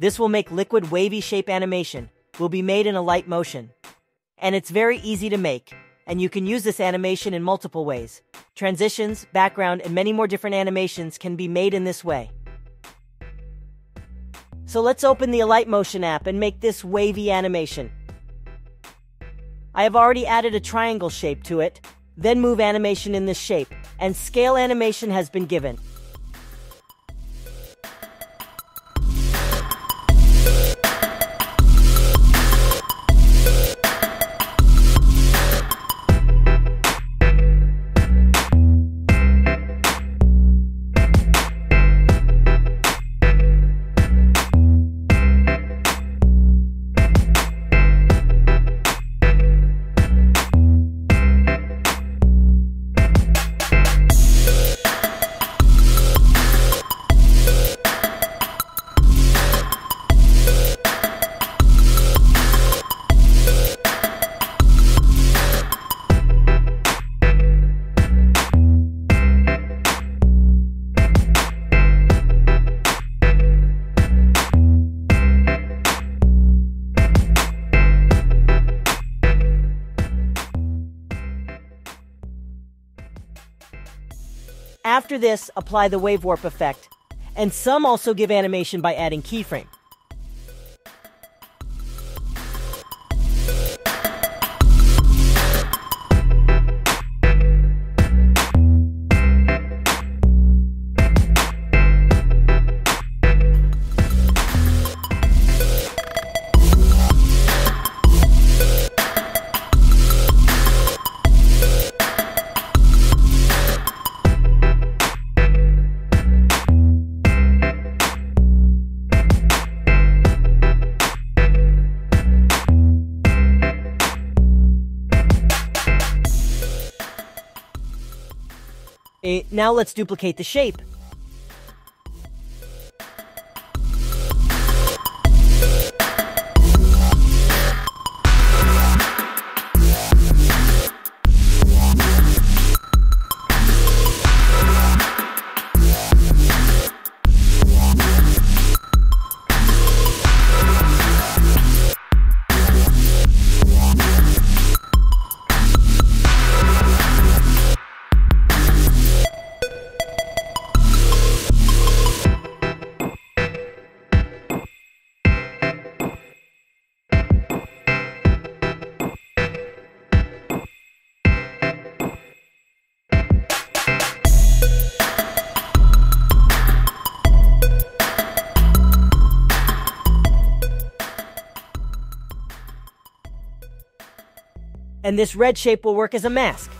This will make liquid wavy shape animation, will be made in Alight Motion. And it's very easy to make, and you can use this animation in multiple ways. Transitions, background, and many more different animations can be made in this way. So let's open the Alight Motion app and make this wavy animation. I have already added a triangle shape to it, then move animation in this shape, and scale animation has been given. After this, apply the wave warp effect, and some also give animation by adding keyframe. Now let's duplicate the shape. And this red shape will work as a mask.